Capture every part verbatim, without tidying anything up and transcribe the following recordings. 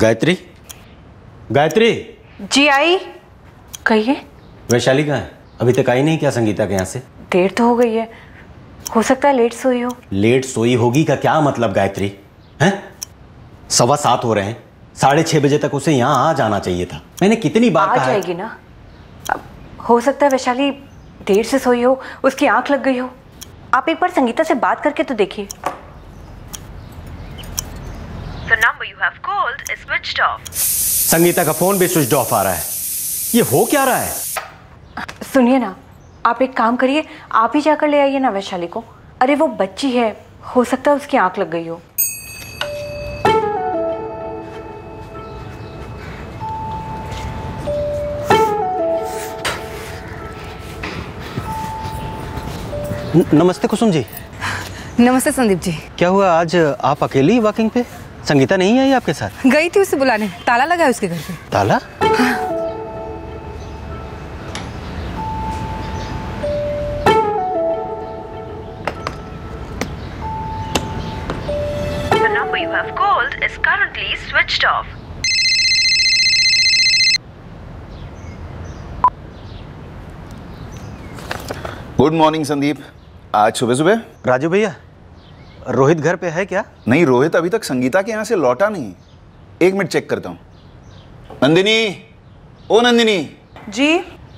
गायत्री, गायत्री जी आई। कहिए। वैशाली कहाँ है? अभी तक आई नहीं क्या संगीता के यहाँ से? देर तो हो गई है, हो सकता है लेट सोई हो। लेट सोई होगी का क्या मतलब गायत्री? हैं? सवा सात हो रहे हैं, साढ़े छः बजे तक उसे यहाँ आ जाना चाहिए था। मैंने कितनी बार कहा। आ जाएगी ना। अब हो सकता है वैशाली देर से सोई हो, उसकी आँख लग गई हो। आप एक बार संगीता से बात करके तो देखिए। The number you have called is switched off. Sangeeta का फोन भी स्विच ऑफ आ रहा है। ये हो क्या रहा है? सुनिए ना, आप एक काम करिए, आप ही जाकर ले आइए ना वैशाली को। अरे वो बच्ची है, हो सकता है उसकी आंख लग गई हो। न, नमस्ते कुसुम जी। नमस्ते संदीप जी। क्या हुआ आज आप अकेली वॉकिंग पे? संगीता नहीं आई आपके साथ? गई थी उसे बुलाने, ताला लगा है उसके घर पे। ताला? हाँ। The number you have called is currently switched off. Good morning Sandeep. आज सुबह सुबह राजू भैया, रोहित घर पे है क्या? नहीं, रोहित अभी तक संगीता के यहाँ से लौटा नहीं। एक मिनट चेक करता हूँ। नंदिनी, ओ नंदिनी जी।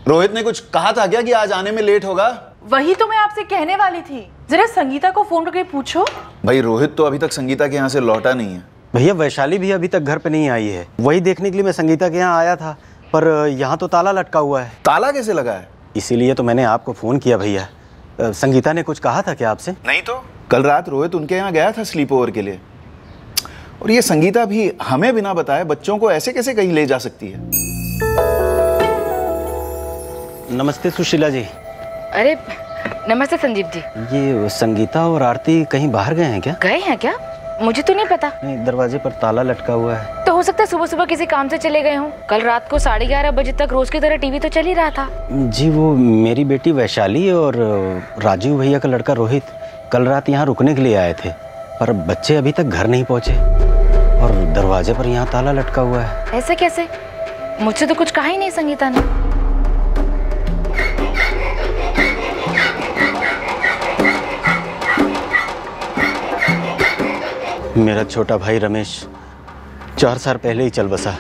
रोहित ने कुछ कहा था क्या कि आज आने में लेट होगा? वही तो मैं आपसे कहने वाली थी, जरा संगीता को फोन करके पूछो। भाई रोहित तो अभी तक संगीता के यहाँ से लौटा नहीं है। भैया वैशाली भी अभी तक घर पे नहीं आई है, वही देखने के लिए मैं संगीता के यहाँ आया था, पर यहाँ तो ताला लटका हुआ है। ताला कैसे लगा है? इसीलिए तो मैंने आपको फोन किया भैया। संगीता ने कुछ कहा था क्या आपसे? नहीं तो कल रात रोहित उनके यहाँ गया था स्लीप ओवर के लिए, और ये संगीता भी हमें बिना बताए बच्चों को ऐसे कैसे कहीं ले जा सकती है? नमस्ते सुशीला जी। अरे नमस्ते संदीप जी। ये संगीता और आरती कहीं बाहर गए हैं क्या? गए हैं क्या? मुझे तो नहीं पता। नहीं, दरवाजे पर ताला लटका हुआ है, तो हो सकता है सुबह सुबह किसी काम से चले गए हों। कल रात को साढ़े ग्यारह बजे तक रोज की तरह टीवी तो चल ही रहा था। जी वो मेरी बेटी वैशाली और राजीव भैया का लड़का रोहित कल रात यहाँ रुकने के लिए आए थे, पर बच्चे अभी तक घर नहीं पहुँचे और दरवाजे पर यहाँ ताला लटका हुआ है। ऐसे कैसे? मुझसे तो कुछ कहा ही नहीं संगीता ने। मेरा छोटा भाई रमेश चार साल पहले ही चल बसा।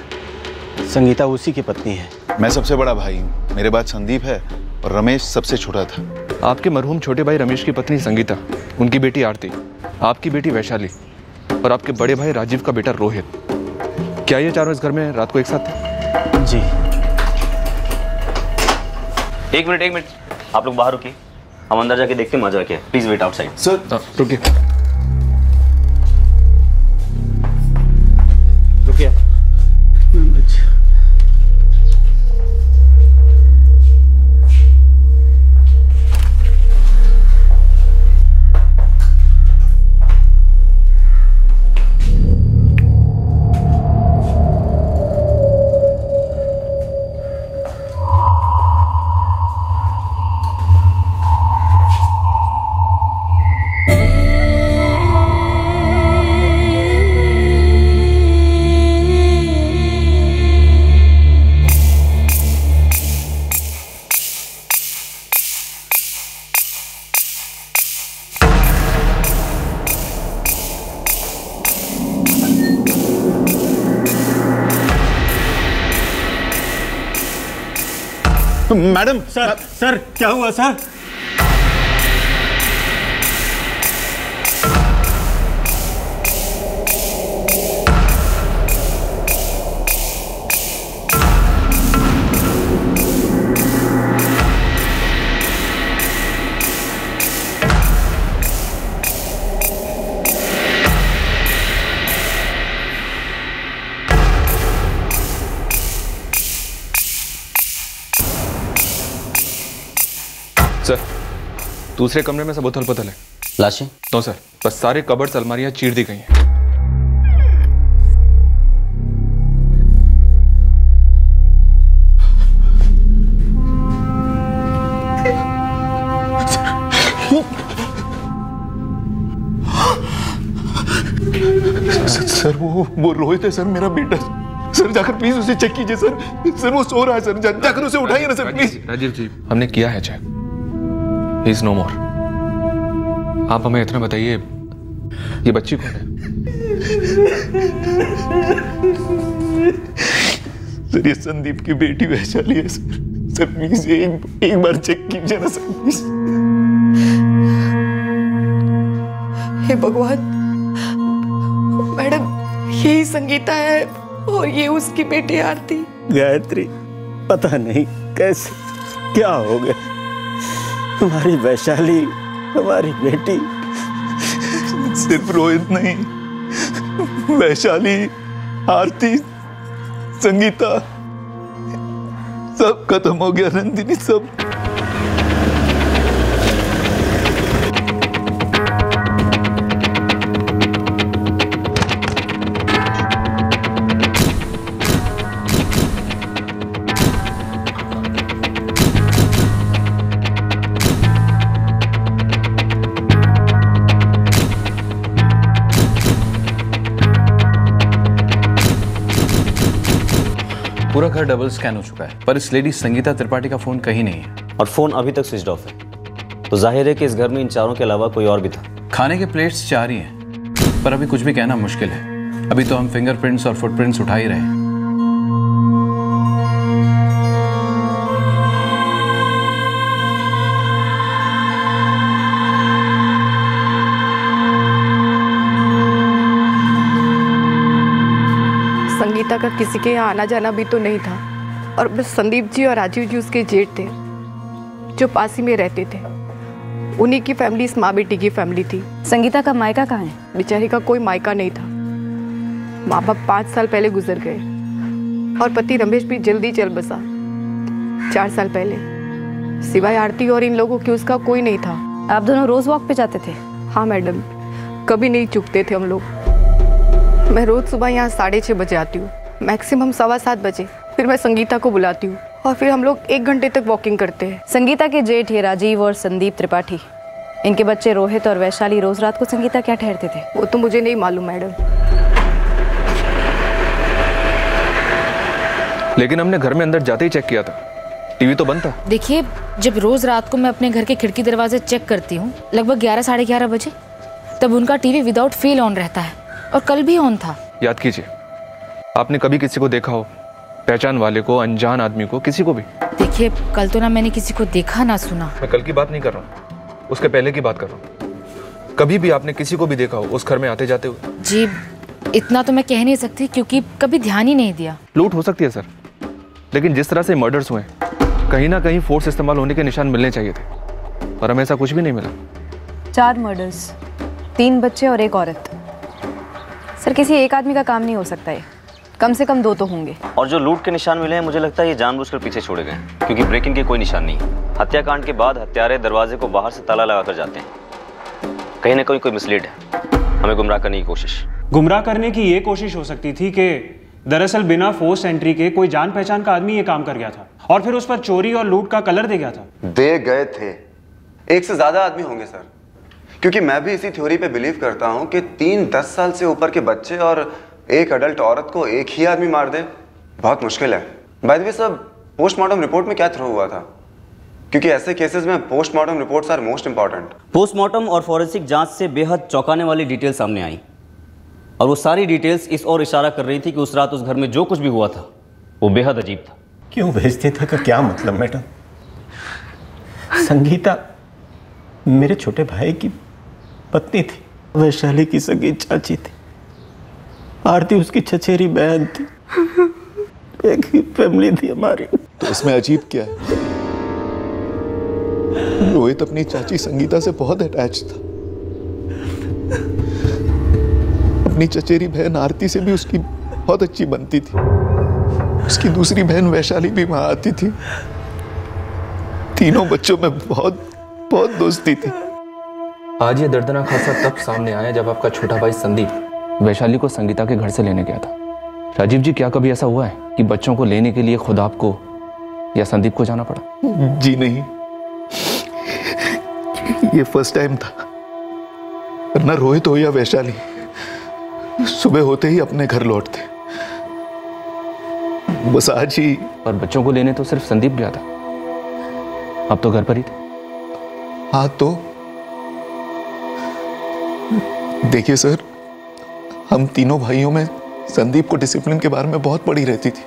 संगीता उसी की पत्नी है। मैं सबसे बड़ा भाई हूँ, मेरे बाद संदीप है और रमेश सबसे छोटा था। आपके मरहूम छोटे भाई रमेश की पत्नी संगीता, उनकी बेटी आरती, आपकी बेटी वैशाली और आपके बड़े भाई राजीव का बेटा रोहित, क्या ये चारों इस घर में रात को एक साथ थे? जी। एक मिनट एक मिनट, आप लोग बाहर रुकिए, हम अंदर जाके देखते हैं मजा क्या है। Please wait outside. सर रुकिए रुकिए। मैडम। सर सर क्या हुआ सर? सर दूसरे कमरे में सब उथल पुथल है। लाशें? नो सर, बस सारे कबर्ड्स अलमारियां चीर दी गई हैं। सर, सर वो वो रोहित है सर, मेरा बेटा सर, जाकर प्लीज उसे चेक कीजिए सर। सर वो सो रहा है सर, जा, जाकर उसे उठाइए ना सर प्लीज। राजीव जी हमने किया है check, he is no more. आप हमें इतना बताइए ये बच्ची कौन है? सर ये संदीप की बेटी वैशाली है सर। सर प्लीज एक, एक बार चेक कीजिए ना सर प्लीज। हे भगवान, मैडम यही संगीता है और ये उसकी बेटी आरती। गायत्री पता नहीं कैसे क्या हो गया, हमारी वैशाली हमारी बेटी। सिर्फ रोहित नहीं, वैशाली आरती संगीता सब खत्म हो गया नंदिनी, सब। पूरा घर डबल स्कैन हो चुका है पर इस लेडी संगीता त्रिपाठी का फोन कहीं नहीं है और फोन अभी तक स्विच ऑफ है, तो जाहिर है कि इस घर में इन चारों के अलावा कोई और भी था। खाने के प्लेट्स चार ही हैं पर अभी कुछ भी कहना मुश्किल है, अभी तो हम फिंगरप्रिंट्स और फुटप्रिंट्स उठा ही रहे हैं। का किसी के यहाँ आना जाना भी तो नहीं था और बस संदीप जी और राजीव जी उसके जेठ थे जो पास ही में रहते थे, उन्हीं की फैमिली इस माँ बेटी की फैमिली थी। संगीता का मायका कहाँ है? बेचारी का कोई मायका नहीं था, माँ बाप पाँच साल पहले गुजर गए और पति रमेश भी जल्दी चल बसा चार साल पहले। सिवाय आरती और इन लोगों की उसका कोई नहीं था। आप दोनों रोज वॉक पे जाते थे? हाँ मैडम, कभी नहीं चुकते थे हम लोग। मैं रोज सुबह यहाँ साढ़े छः बजे आती हूँ, मैक्सिमम सवा सात बजे, फिर मैं संगीता को बुलाती हूँ और फिर हम लोग एक घंटे तक वॉकिंग करते हैं। संगीता के जेठ ये राजीव और संदीप त्रिपाठी, इनके बच्चे रोहित और वैशाली रोज रात को संगीता क्या ठहरते थे? वो तो मुझे नहीं मालूम मैडम, लेकिन हमने घर में अंदर जाते ही चेक किया था, टीवी तो बंद था। देखिए जब रोज रात को मैं अपने घर के खिड़की दरवाजे चेक करती हूँ लगभग ग्यारह साढ़े ग्यारह बजे, तब उनका टीवी विदाउट फेल ऑन रहता है और कल भी ऑन था। याद कीजिए आपने कभी किसी को देखा हो, पहचान वाले को, अनजान आदमी को, किसी को भी? देखिए कल तो ना मैंने किसी को देखा ना सुना। मैं कल की बात नहीं कर रहा हूँ, उसके पहले की बात कर रहा हूँ। कभी भी आपने किसी को भी देखा हो उस घर में आते जाते हुए? जी इतना तो मैं कह नहीं सकती क्योंकि कभी ध्यान ही नहीं दिया। लूट हो सकती है सर, लेकिन जिस तरह से मर्डर्स हुए कहीं ना कहीं फोर्स इस्तेमाल होने के निशान मिलने चाहिए थे पर हमें ऐसा कुछ भी नहीं मिला। चार मर्डर्स, तीन बच्चे और एक औरत। सर किसी एक आदमी का काम नहीं हो सकता है, कम से कम दो तो होंगे। और जो लूट के निशान मिले हैं मुझे लगता है ये जानबूझकर पीछे छोड़े गए हैं क्योंकि ब्रेकिंग के कोई निशान नहीं है। हत्याकांड के बाद हत्यारे दरवाजे को बाहर से ताला लगाकर जाते हैं, कहीं ना कहीं कोई मिसलीड है, हमें गुमराह करने की कोशिश। गुमराह करने की ये कोशिश हो सकती थी कि दरअसल बिना फोर्स एंट्री के कोई जान पहचान का आदमी ये काम कर गया था और फिर उस पर चोरी और लूट का कलर दे गया था। दे गए थे, एक से ज्यादा आदमी होंगे सर, क्योंकि मैं भी इसी थ्योरी पे बिलीव करता हूँ कि तीन दस साल से ऊपर के बच्चे और एक अडल्ट औरत को एक ही आदमी मार दे बहुत मुश्किल है। बाय द वे सब पोस्टमार्टम रिपोर्ट में क्या थ्रो हुआ था? क्योंकि ऐसे केसेस में postmortem reports are most important. Postmortem और फॉरेंसिक जांच से बेहद चौंकाने वाली डिटेल सामने आई और वो सारी डिटेल्स इस और इशारा कर रही थी कि उस रात उस घर में जो कुछ भी हुआ था वो बेहद अजीब था। क्यों भेजते थे का क्या मतलब मैडम? संगीता मेरे छोटे भाई की पत्नी थी, वैशाली की सगी चाची थी, आरती उसकी चचेरी बहन थी, एक ही फैमिली थी हमारी। तो इसमें अजीब क्या है? रोहित अपनी चाची संगीता से बहुत अटैच था, अपनी चचेरी बहन आरती से भी उसकी बहुत अच्छी बनती थी, उसकी दूसरी बहन वैशाली भी वहां आती थी, तीनों बच्चों में बहुत बहुत दोस्ती थी। आज ये दर्दनाक हादसा तब सामने आया जब आपका छोटा भाई संदीप वैशाली को संगीता के घर से लेने गया था। राजीव जी क्या कभी ऐसा हुआ है कि बच्चों को लेने के लिए खुद आपको या संदीप को जाना पड़ा? जी नहीं, ये फर्स्ट टाइम था, वरना रोहित हो या वैशाली सुबह होते ही अपने घर लौटते। बस आज ही। और बच्चों को लेने तो सिर्फ संदीप गया था, आप तो घर पर ही थे। हाँ तो देखिए सर, हम तीनों भाइयों में संदीप को डिसिप्लिन के बारे में बहुत पड़ी रहती थी।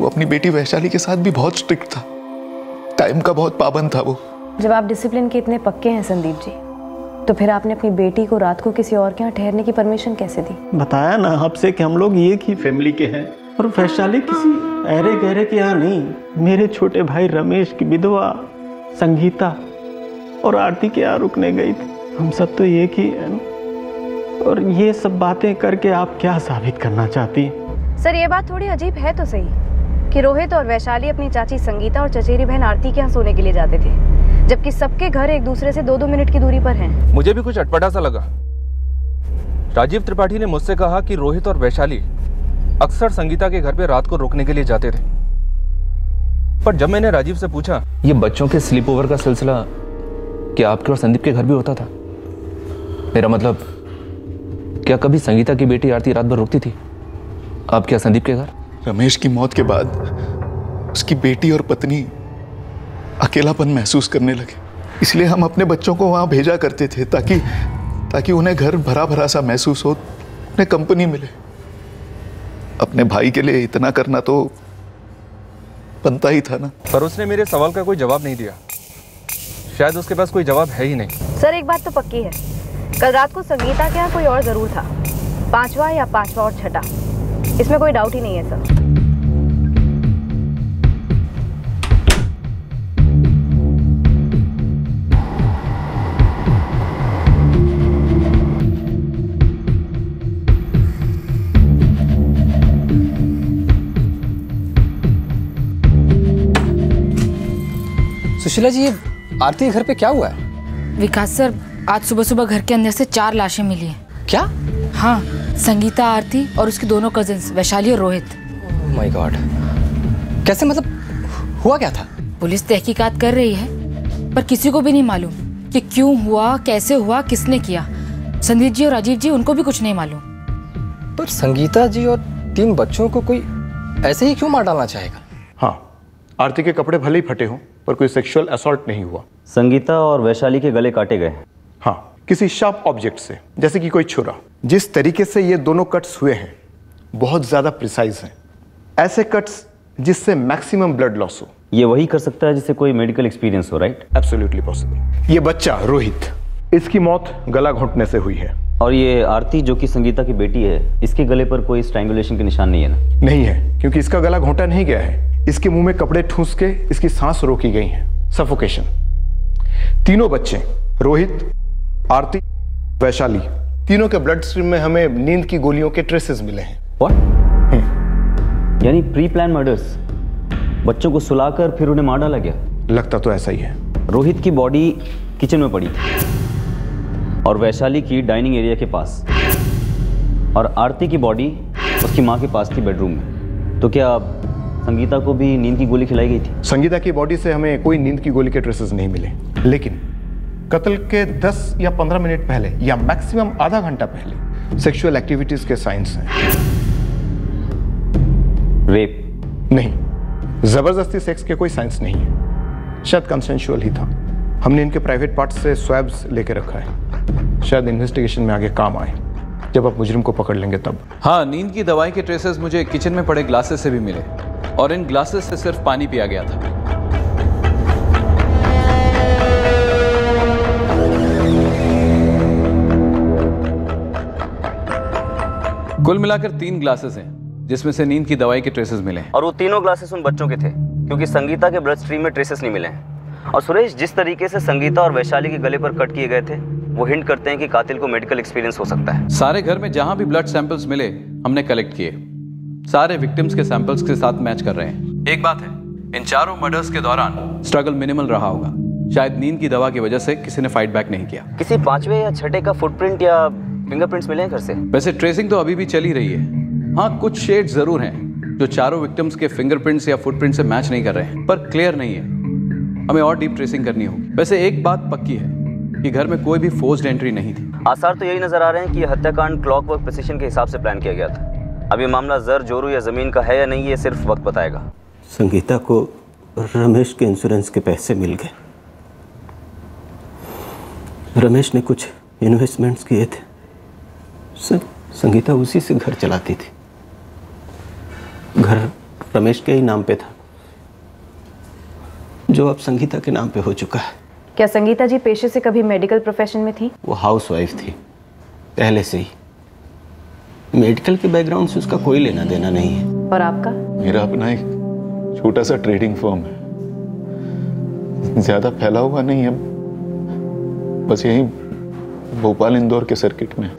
वो अपनी बेटी वैशाली के साथ भी बहुत स्ट्रिक्ट था, टाइम का बहुत पाबंद था वो। जब आप डिसिप्लिन के इतने पक्के हैं संदीप जी, तो फिर आपने अपनी बेटी को रात को किसी और के यहाँ ठहरने की परमिशन कैसे दी? बताया ना आपसे कि हम लोग ये की फैमिली के हैं, और वैशाली किसी अहरे गहरे के यहाँ नहीं। मेरे छोटे भाई रमेश की विधवा संगीता और आरती के यहाँ रुकने गई थी। हम सब तो ये की, और ये सब बातें करके आप क्या साबित करना चाहती? सर ये बात थोड़ी अजीब है तो सही कि रोहित और वैशाली अपनी चाची संगीता और चचेरी बहन आरती के यहाँ सोने के लिए जाते थे, जबकि सबके घर एक दूसरे से दो दो मिनट की दूरी पर हैं। मुझे भी कुछ अटपटा सा लगा। राजीव त्रिपाठी ने मुझसे कहा कि रोहित और वैशाली अक्सर संगीता के घर पे रात को रुकने के लिए जाते थे, पर जब मैंने राजीव से पूछा ये बच्चों के स्लीपओवर का सिलसिला क्या आपके और संदीप के घर भी होता था? मेरा मतलब, क्या कभी संगीता की बेटी आरती रात भर रुकती थी आप क्या संदीप के घर? रमेश की मौत के बाद उसकी बेटी और पत्नी अकेलापन महसूस करने लगे, इसलिए हम अपने बच्चों को वहाँ भेजा करते थे ताकि ताकि उन्हें घर भरा भरा सा महसूस हो, उन्हें कंपनी मिले। अपने भाई के लिए इतना करना तो बनता ही था ना। पर उसने मेरे सवाल का कोई जवाब नहीं दिया, शायद उसके पास कोई जवाब है ही नहीं। सर एक बात तो पक्की है, कल रात को संगीता के यहाँ कोई और ज़रूर था, पाँचवा या पाँचवा और छठा, इसमें कोई डाउट ही नहीं है सर। सुशीला जी, ये आरती के घर पे क्या हुआ है? विकास सर, आज सुबह सुबह घर के अंदर से चार लाशें मिली हैं। क्या? हाँ, संगीता, आरती और उसके दोनों कजिन्स वैशाली और रोहित। ओह माय गॉड, कैसे? मतलब हुआ क्या था? पुलिस तहकीकात कर रही है, पर किसी को भी नहीं मालूम कि क्यों हुआ, कैसे हुआ, किसने किया। संदीप जी और राजीव जी, उनको भी कुछ नहीं मालूम। पर संगीता जी और तीन बच्चों को कोई ऐसे ही क्यों मार डालना चाहेगा? हाँ, आरती के कपड़े भले ही फटे हों, पर कोई सेक्सुअल असॉल्ट नहीं हुआ। संगीता और वैशाली के गले काटे गए। हाँ, किसी शार्प ऑब्जेक्ट से, जैसे कि कोई छुरा। जिस तरीके से ये दोनों कट्स हुए हैं बहुत ज़्यादा प्रिसाइज हैं, ऐसे कट्स जिससे मैक्सिमम ब्लड लॉस हो। ये वही कर सकता है जिससे कोई मेडिकल एक्सपीरियंस हो, राइट? Absolutely possible. ये बच्चा रोहित, इसकी मौत गला घोंटने से हुई है, और ये आरती जो कि संगीता की बेटी है, इसके गले पर कोई स्ट्रैंगुलेशन के निशान नहीं है ना? नहीं है, क्योंकि इसका गला घोंटा नहीं गया है। इसके मुंह में कपड़े ठूंस के इसकी सांस रोकी गई है, सफोकेशन। तीनों बच्चे रोहित, आरती, वैशाली, तीनों के ब्लड स्ट्रीम में हमें नींद की गोलियों के ट्रेसेस मिले हैं। व्हाट? यानी प्री प्लान मर्डर्स, बच्चों को सुलाकर फिर उन्हें मार डाला गया? लगता तो ऐसा ही है। रोहित की बॉडी किचन में पड़ी थी और वैशाली की डाइनिंग एरिया के पास, और आरती की बॉडी उसकी माँ के पास थी बेडरूम में। तो क्या संगीता को भी नींद की गोली खिलाई गई थी? संगीता की बॉडी से हमें कोई नींद की गोली के ट्रेसेस नहीं मिले, लेकिन कत्ल के दस या पंद्रह मिनट पहले या मैक्सिमम आधा घंटा पहले सेक्सुअल एक्टिविटीज के साइंस हैं। रेप नहीं, जबरदस्ती सेक्स के कोई साइंस नहीं है। शायद कंसेंशुअल ही था। हमने इनके प्राइवेट पार्ट से स्वैब्स लेके रखा है, शायद इन्वेस्टिगेशन में आगे काम आए, जब आप मुजरिम को पकड़ लेंगे तब। हाँ, नींद की दवाई के ट्रेसेस मुझे किचन में पड़े ग्लासेस से भी मिले, और इन ग्लासेस से सिर्फ पानी पिया गया था। कुल मिलाकर तीन ग्लासेस हैं जिसमें से नींद की दवाई के ट्रेसेस मिले, और वो तीनों ग्लासेस उन बच्चों के थे, क्योंकि संगीता के ब्लड स्ट्रीम में ट्रेसेस नहीं मिले। और सुरेश, जिस तरीके से संगीता और वैशाली के गले पर कट किए गए थे, वो हिंट करते हैं कि कातिल को मेडिकल एक्सपीरियंस हो सकता है। सारे घर में जहां भी ब्लड सैंपल्स मिले हमने कलेक्ट किए, सारे विक्टिम्स के सैंपल्स के साथ मैच कर रहे हैं। एक बात है, इन चारों मर्डर्स के दौरान स्ट्रगल मिनिमल रहा होगा। शायद नींद की दवा की वजह से किसी ने फाइट बैक नहीं किया। किसी पांचवे या छठे का फुटप्रिंट या फिंगरप्रिंट्स मिले हैं घर से? वैसे ट्रेसिंग तो अभी भी चल ही रही है। हाँ, कुछ शेड जरूर हैं जो चारों विक्टिम्स के फिंगरप्रिंट्स या फुटप्रिंट से मैच नहीं कर रहे हैं, पर क्लियर नहीं है। हमें और डीप ट्रेसिंग करनी होगी। वैसे एक बात पक्की है कि घर में कोई भी फोर्स्ड एंट्री नहीं थी। आसार तो यही नज़र आ रहे हैं कि यह हत्याकांड क्लॉक वर्क प्रिसिशन के हिसाब से प्लान किया गया था। अब ये मामला जर जोरू या ज़मीन का है या नहीं, ये सिर्फ वक्त बताएगा। संगीता को रमेश के इंश्योरेंस के पैसे मिल गए। रमेश ने कुछ इन्वेस्टमेंट्स किए थे। सर, संगीता उसी से घर चलाती थी। घर रमेश के ही नाम पे था, जो अब संगीता के नाम पे हो चुका है। क्या संगीता जी पेशे से कभी मेडिकल प्रोफेशन में थी? वो हाउसवाइफ थी पहले से ही। मेडिकल के बैकग्राउंड से उसका कोई लेना देना नहीं है। और आपका? मेरा अपना एक छोटा सा ट्रेडिंग फर्म है, ज्यादा फैला हुआ नहीं है, बस यही भोपाल इंदौर के सर्किट में।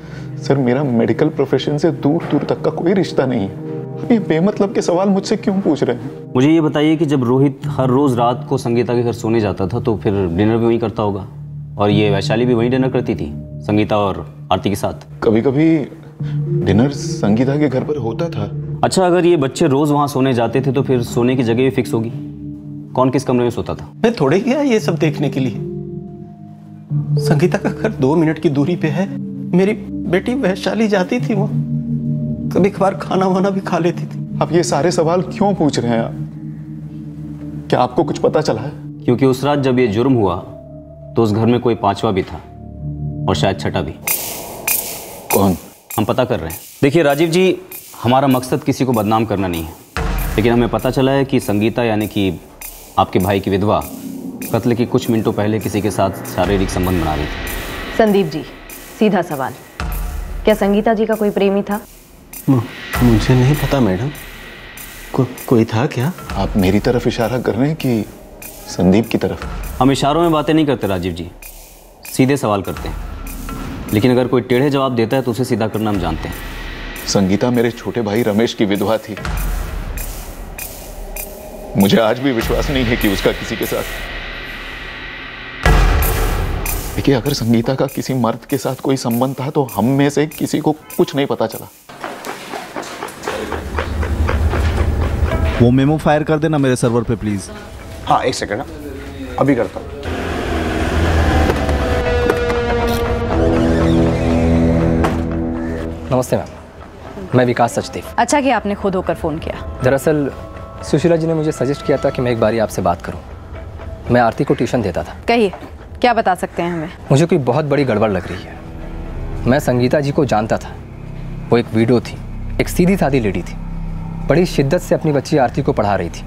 सर, मेरा मेडिकल प्रोफेशन से दूर दूर तक का कोई रिश्ता नहीं है। ये बेमतलब के सवाल मुझसे क्यों पूछ रहे हैं? मुझे ये बताइए कि जब रोहित हर रोज रात को संगीता के घर सोने जाता था तो फिर डिनर भी वहीं करता होगा, और ये वैशाली भी वहीं डिनर करती थी संगीता और आरती के साथ। कभी कभी डिनर संगीता के घर पर होता था। अच्छा, अगर ये बच्चे रोज वहाँ सोने जाते थे तो फिर सोने की जगह भी फिक्स होगी। कौन किस कमरे में सोता था? मैं थोड़े गया ये सब देखने के लिए। संगीता का घर दो मिनट की दूरी पे है। मेरी बेटी वैशाली जाती थी, वो कभी कभार खाना वाना भी खा लेती थी। अब ये सारे सवाल क्यों पूछ रहे हैं आप? क्या आपको कुछ पता चला है? क्योंकि उस रात जब ये जुर्म हुआ तो उस घर में कोई पांचवा भी था और शायद छठा भी। कौन? हम पता कर रहे हैं। देखिए राजीव जी, हमारा मकसद किसी को बदनाम करना नहीं है, लेकिन हमें पता चला है कि संगीता यानी कि आपके भाई की विधवा कत्ल के कुछ मिनटों पहले किसी के साथ शारीरिक संबंध बना रही थी। संदीप जी, सीधा सवाल, क्या संगीता जी का कोई प्रेमी था? मुझे नहीं पता मैडम। को, कोई था क्या? आप मेरी तरफ इशारा कर रहे हैं कि संदीप की तरफ? हम इशारों में बातें नहीं करते राजीव जी, सीधे सवाल करते हैं, लेकिन अगर कोई टेढ़े जवाब देता है तो उसे सीधा करना हम जानते हैं। संगीता मेरे छोटे भाई रमेश की विधवा थी। मुझे आज भी विश्वास नहीं है कि उसका किसी के साथ। देखिए, अगर संगीता का किसी मर्द के साथ कोई संबंध था तो हम में से किसी को कुछ नहीं पता चला। वो मेमो फायर कर देना मेरे सर्वर पे प्लीज। हाँ, एक सेकंड, अभी करता हूँ। नमस्ते मैम, मैं विकास सचदेव। अच्छा कि आपने खुद होकर फोन किया। दरअसल सुशीला जी ने मुझे सजेस्ट किया था कि मैं एक बारी आपसे बात करूं। मैं आरती को ट्यूशन देता था। कहिए, क्या बता सकते हैं हमें? मुझे कोई बहुत बड़ी गड़बड़ लग रही है। मैं संगीता जी को जानता था। वो एक वीडियो थी, एक सीधी सादी लेडी थी। बड़ी शिद्दत से अपनी बच्ची आरती को पढ़ा रही थी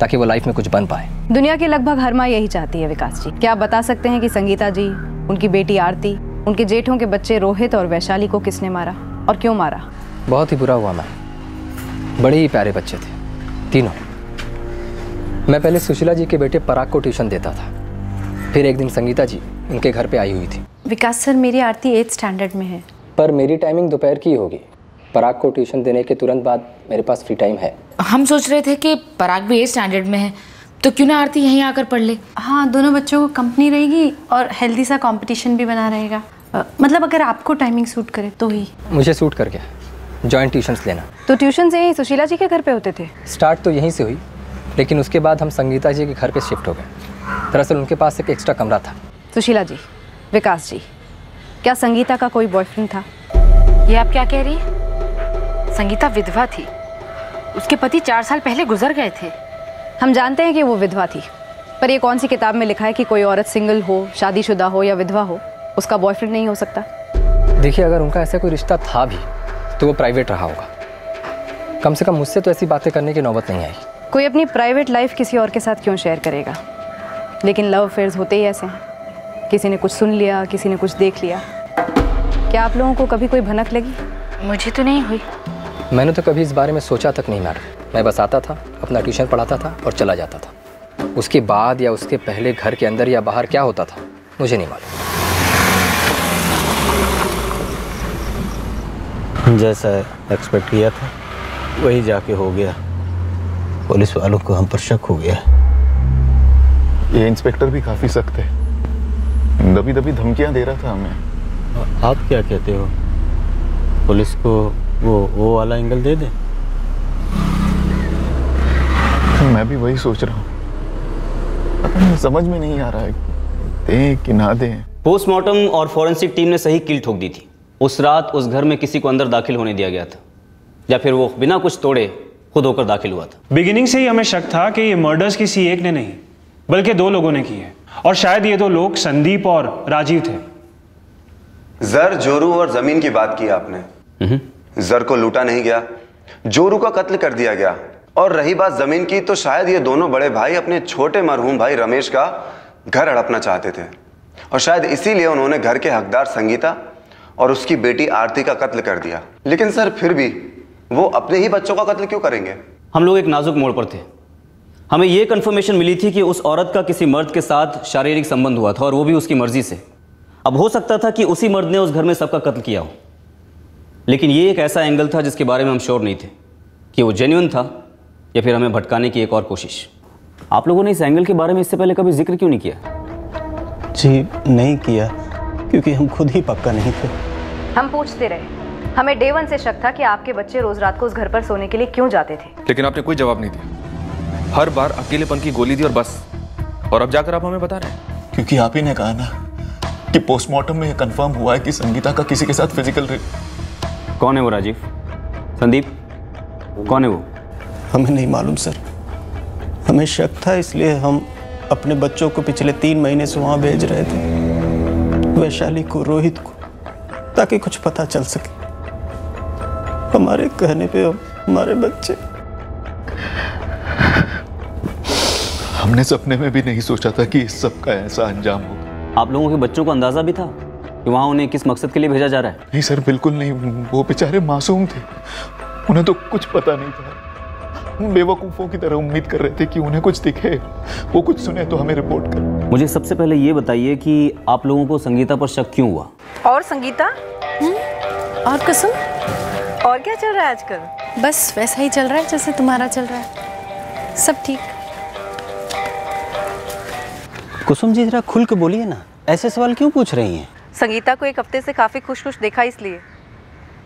ताकि वो लाइफ में कुछ बन पाए। दुनिया की लगभग हर माँ यही चाहती है। विकास जी, क्या आप बता सकते हैं कि संगीता जी, उनकी बेटी आरती, उनके जेठों के बच्चे रोहित और वैशाली को किसने मारा और क्यों मारा? बहुत ही बुरा हुआ मैम, बड़े ही प्यारे बच्चे थे तीनों। मैं पहले सुशीला जी के बेटे पराग को ट्यूशन देता था, फिर एक दिन संगीता जी उनके घर पर आई हुई थी। विकास सर, मेरी आरती एथ स्टैंडर्ड में है, पर मेरी टाइमिंग दोपहर की होगी। पराग को ट्यूशन देने के तुरंत बाद मेरे पास फ्री टाइम है। हम सोच रहे थे कि पराग भी एट स्टैंडर्ड में है तो क्यों ना आरती यहीं आकर पढ़ ले। हाँ, दोनों बच्चों को कंपनी रहेगी और हेल्दी सा कंपटीशन भी बना रहेगा। आ, मतलब अगर आपको टाइमिंग सूट करे तो ही। मुझे सूट कर गया। जॉइंट ट्यूशंस लेना। तो ट्यूशन यहीं सुशीला जी के घर पर होते थे? स्टार्ट तो यहीं से हुई, लेकिन उसके बाद हम संगीता जी के घर पर शिफ्ट हो गए। दरअसल उनके पास एक एक्स्ट्रा कमरा था। सुशीला जी, विकास जी, क्या संगीता का कोई बॉयफ्रेंड था? ये आप क्या कह रही है? संगीता विधवा थी, उसके पति चार साल पहले गुजर गए थे। हम जानते हैं कि वो विधवा थी, पर ये कौन सी किताब में लिखा है कि कोई औरत सिंगल हो, शादीशुदा हो या विधवा हो, उसका बॉयफ्रेंड नहीं हो सकता? देखिए, अगर उनका ऐसा कोई रिश्ता था भी तो वो प्राइवेट रहा होगा। कम से कम मुझसे तो ऐसी बातें करने की नौबत नहीं आई। कोई अपनी प्राइवेट लाइफ किसी और के साथ क्यों शेयर करेगा? लेकिन लव अफेयर्स होते ही ऐसे हैं, किसी ने कुछ सुन लिया, किसी ने कुछ देख लिया। क्या आप लोगों को कभी कोई भनक लगी? मुझे तो नहीं हुई। मैंने तो कभी इस बारे में सोचा तक नहीं मैडम। मैं बस आता था, अपना ट्यूशन पढ़ाता था और चला जाता था। उसके बाद या उसके पहले घर के अंदर या बाहर क्या होता था मुझे नहीं मालूम। जैसा एक्सपेक्ट किया था वही जाके हो गया। पुलिस वालों को हम पर शक हो गया। ये इंस्पेक्टर भी काफ़ी सख्त है, दबी दबी धमकियां दे रहा था हमें। आप क्या कहते हो, पुलिस को वो वो वाला एंगल दे दे? मैं भी वही सोच रहा हूँ, समझ में नहीं आ रहा है, दे कि ना दे। पोस्टमार्टम और फॉरेंसिक टीम ने सही कील ठोक दी थी। उस रात उस घर में किसी को अंदर दाखिल होने दिया गया था या फिर वो बिना कुछ तोड़े खुद होकर दाखिल हुआ था। बिगिनिंग से ही हमें शक था कि ये मर्डर्स किसी एक ने नहीं बल्कि दो लोगों ने की है और शायद ये दो लोग संदीप और राजीव थे। जर, जोरू और जमीन की बात की आपने। जर को लूटा नहीं गया, जोरू का कत्ल कर दिया गया और रही बात जमीन की, तो शायद ये दोनों बड़े भाई अपने छोटे मरहूम भाई रमेश का घर हड़पना चाहते थे और शायद इसीलिए उन्होंने घर के हकदार संगीता और उसकी बेटी आरती का कत्ल कर दिया। लेकिन सर फिर भी वो अपने ही बच्चों का कत्ल क्यों करेंगे? हम लोग एक नाजुक मोड़ पर थे। हमें यह कंफर्मेशन मिली थी कि उस औरत का किसी मर्द के साथ शारीरिक संबंध हुआ था और वो भी उसकी मर्जी से। अब हो सकता था कि उसी मर्द ने उस घर में सबका कत्ल किया हो, लेकिन ये एक ऐसा एंगल था जिसके बारे में हम श्योर नहीं थे कि वो जेन्युइन था या फिर हमें भटकाने की एक और कोशिश। आप लोगों ने इस एंगल के बारे में इससे पहले कभी जिक्र क्यों नहीं किया? जी नहीं किया, क्योंकि हम खुद ही पक्का नहीं थे। हम पूछते रहे। हमें डे वन से शक था कि आपके बच्चे रोज रात को उस घर पर सोने के लिए क्यों जाते थे, लेकिन आपने कोई जवाब नहीं दिया। हर बार अकेलेपन की गोली दी और बस। और अब जाकर आप हमें बता रहे हैं? क्योंकि आप ही ने कहा ना कि पोस्टमार्टम में यह कंफर्म हुआ है कि संगीता का किसी के साथ फिजिकल रि... कौन है वो राजीव? संदीप कौन है वो? हमें नहीं मालूम सर। हमें शक था, इसलिए हम अपने बच्चों को पिछले तीन महीने से वहाँ भेज रहे थे, वैशाली को, रोहित को, ताकि कुछ पता चल सके। हमारे कहने पे हमारे बच्चे। हमने सपने में भी नहीं सोचा था कि इस सब का ऐसा अंजाम हो। आप लोगों के बच्चों को अंदाजा भी था कि वहाँ उन्हें किस मकसद के लिए भेजा जा रहा है? नहीं सर, बिल्कुल नहीं। वो बेचारे मासूम थे, उन्हें तो कुछ पता नहीं था। बेवकूफों की तरह उम्मीद कर रहे थे कि उन्हें कुछ दिखे, वो कुछ सुने तो हमें रिपोर्ट कर। मुझे सबसे पहले ये बताइए कि आप लोगों को संगीता पर शक क्यों हुआ? और संगीता और कुसुम और क्या चल रहा है आजकल? बस वैसा ही चल रहा है जैसे तुम्हारा चल रहा है, सब ठीक। कुसुम जी जरा खुल के बोलिए ना, ऐसे सवाल क्यों पूछ रही हैं? संगीता को एक हफ्ते से काफी खुश खुश देखा, इसलिए।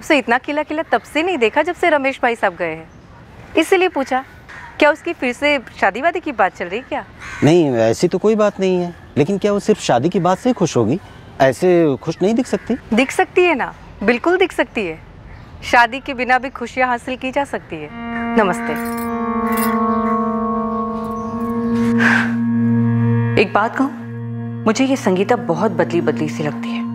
उसे इतना किला किला तब से नहीं देखा जब से रमेश भाई साहब गए हैं, इसीलिए पूछा। क्या उसकी फिर से शादी वादी की बात चल रही क्या? नहीं, ऐसी तो कोई बात नहीं है, लेकिन क्या वो सिर्फ शादी की बात से खुश होगी? ऐसे खुश नहीं दिख सकती। दिख सकती है ना, बिल्कुल दिख सकती है। शादी के बिना भी खुशियां हासिल की जा सकती है। नमस्ते। एक बात कहूं, मुझे ये संगीता बहुत बदली बदली सी लगती है।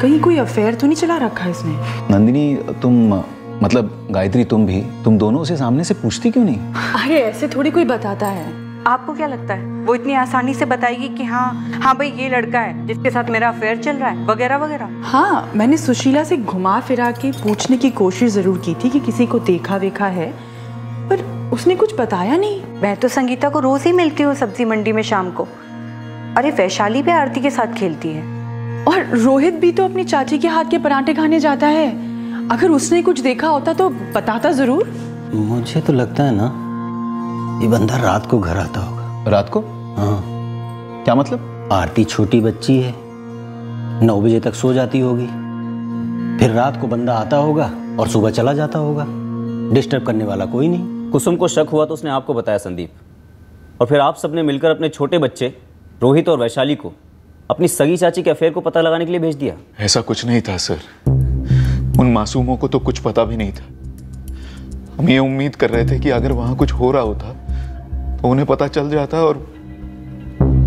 कहीं कोई अफेयर तो नहीं चला रखा इसने? नंदिनी तुम, मतलब गायत्री तुम भी, तुम दोनों उसे सामने से पूछती क्यों नहीं? अरे ऐसे थोड़ी कोई बताता है। आपको क्या लगता है वो इतनी आसानी से बताएगी कि हाँ हाँ भाई ये लड़का है जिसके साथ मेरा अफेयर चल रहा है वगैरह वगैरह? हाँ, मैंने सुशीला से घुमा फिरा के पूछने की कोशिश जरूर की थी कि किसी को देखा वेखा है, पर उसने कुछ बताया नहीं। मैं तो संगीता को रोज ही मिलती हूँ सब्जी मंडी में शाम को। अरे वैशाली भी आरती के साथ खेलती है और रोहित भी तो अपनी चाची के हाथ के पराठे खाने जाता है। अगर उसने कुछ देखा होता तो बताता जरूर। मुझे तो लगता है ना ये बंदा रात को घर आता होगा। रात को? हाँ। क्या मतलब? आरती छोटी बच्ची है, नौ बजे तक सो जाती होगी, फिर रात को बंदा आता होगा और सुबह चला जाता होगा, डिस्टर्ब करने वाला कोई नहीं। कुसुम को शक हुआ तो उसने आपको बताया संदीप, और फिर आप सबने मिलकर अपने छोटे बच्चे रोहित और वैशाली को अपनी सगी चाची के अफेयर को पता लगाने के लिए भेज दिया। ऐसा कुछ नहीं था सर, उन मासूमों को तो कुछ पता भी नहीं था। हम ये उम्मीद कर रहे थे कि अगर वहाँ कुछ हो रहा होता तो उन्हें पता चल जाता और